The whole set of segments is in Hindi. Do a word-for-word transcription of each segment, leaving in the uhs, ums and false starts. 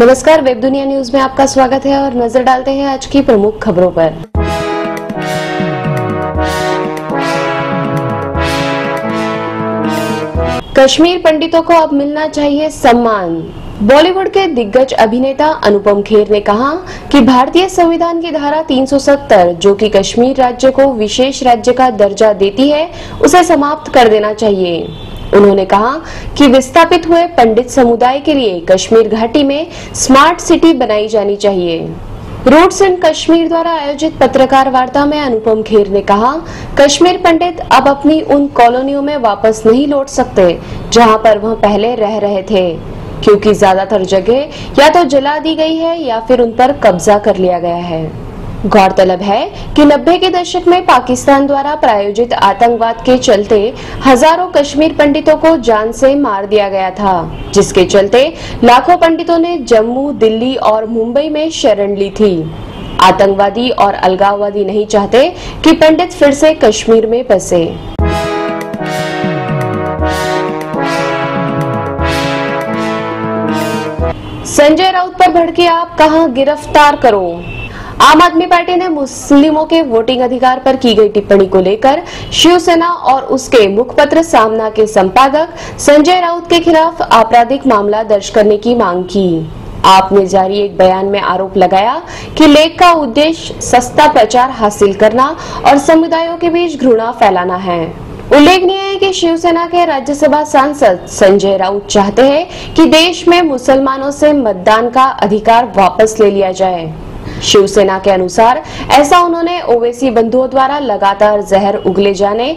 नमस्कार, वेब दुनिया न्यूज में आपका स्वागत है और नजर डालते हैं आज की प्रमुख खबरों पर। कश्मीर पंडितों को अब मिलना चाहिए सम्मान। बॉलीवुड के दिग्गज अभिनेता अनुपम खेर ने कहा कि भारतीय संविधान की धारा तीन सौ सत्तर, जो कि कश्मीर राज्य को विशेष राज्य का दर्जा देती है, उसे समाप्त कर देना चाहिए। उन्होंने कहा कि विस्थापित हुए पंडित समुदाय के लिए कश्मीर घाटी में स्मार्ट सिटी बनाई जानी चाहिए। रूट्स एंड कश्मीर द्वारा आयोजित पत्रकार वार्ता में अनुपम खेर ने कहा, कश्मीर पंडित अब अपनी उन कॉलोनियों में वापस नहीं लौट सकते जहां पर वह पहले रह रहे थे, क्योंकि ज्यादातर जगह या तो जला दी गई है या फिर उन पर कब्जा कर लिया गया है। गौरतलब है कि नब्बे के दशक में पाकिस्तान द्वारा प्रायोजित आतंकवाद के चलते हजारों कश्मीर पंडितों को जान से मार दिया गया था, जिसके चलते लाखों पंडितों ने जम्मू, दिल्ली और मुंबई में शरण ली थी। आतंकवादी और अलगाववादी नहीं चाहते कि पंडित फिर से कश्मीर में बसे। संजय राउत पर भड़के, आप कहां गिरफ्तार करो। आम आदमी पार्टी ने मुस्लिमों के वोटिंग अधिकार पर की गई टिप्पणी को लेकर शिवसेना और उसके मुखपत्र सामना के संपादक संजय राउत के खिलाफ आपराधिक मामला दर्ज करने की मांग की। आप ने जारी एक बयान में आरोप लगाया कि लेख का उद्देश्य सस्ता प्रचार हासिल करना और समुदायों के बीच घृणा फैलाना है। उल्लेखनीय है कि शिवसेना के राज्यसभा सांसद संजय राउत चाहते हैं कि देश में मुसलमानों से मतदान का अधिकार वापस ले लिया जाए। शिवसेना के अनुसार ऐसा उन्होंने ओवेसी बंधुओं द्वारा लगातार जहर उगले जाने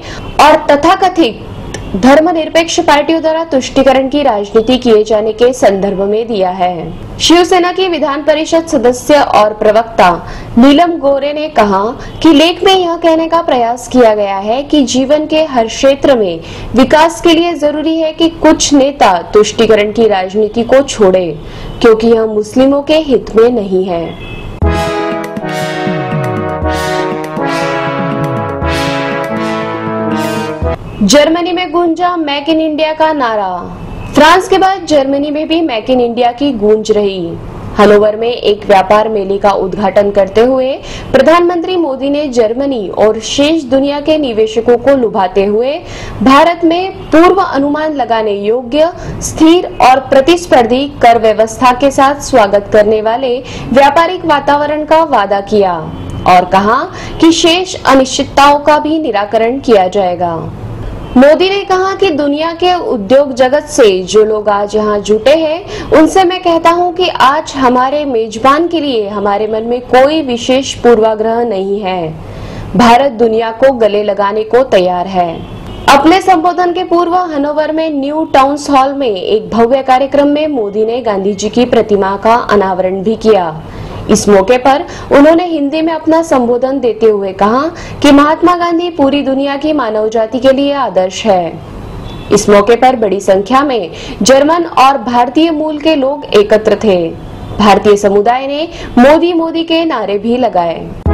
और तथाकथित धर्मनिरपेक्ष पार्टियों द्वारा तुष्टीकरण की राजनीति किए जाने के संदर्भ में दिया है। शिवसेना की विधान परिषद सदस्य और प्रवक्ता नीलम गोरे ने कहा कि लेख में यह कहने का प्रयास किया गया है कि जीवन के हर क्षेत्र में विकास के लिए जरूरी है कि कुछ नेता तुष्टीकरण की राजनीति को छोड़े, क्योंकि यह मुस्लिमों के हित में नहीं है। जर्मनी में गूंजा मेक इन इंडिया का नारा। फ्रांस के बाद जर्मनी में भी मेक इन इंडिया की गूंज रही। हनोवर में एक व्यापार मेले का उद्घाटन करते हुए प्रधानमंत्री मोदी ने जर्मनी और शेष दुनिया के निवेशकों को लुभाते हुए भारत में पूर्व अनुमान लगाने योग्य, स्थिर और प्रतिस्पर्धी कर व्यवस्था के साथ स्वागत करने वाले व्यापारिक वातावरण का वादा किया और कहा कि शेष अनिश्चितताओं का भी निराकरण किया जाएगा। मोदी ने कहा कि दुनिया के उद्योग जगत से जो लोग आज यहाँ जुटे हैं, उनसे मैं कहता हूँ कि आज हमारे मेजबान के लिए हमारे मन में कोई विशेष पूर्वाग्रह नहीं है। भारत दुनिया को गले लगाने को तैयार है। अपने संबोधन के पूर्व हनोवर में न्यू टाउन्स हॉल में एक भव्य कार्यक्रम में मोदी ने गांधी जी की प्रतिमा का अनावरण भी किया। इस मौके पर उन्होंने हिंदी में अपना संबोधन देते हुए कहा कि महात्मा गांधी पूरी दुनिया की मानव जाति के लिए आदर्श है। इस मौके पर बड़ी संख्या में जर्मन और भारतीय मूल के लोग एकत्र थे। भारतीय समुदाय ने मोदी मोदी के नारे भी लगाए।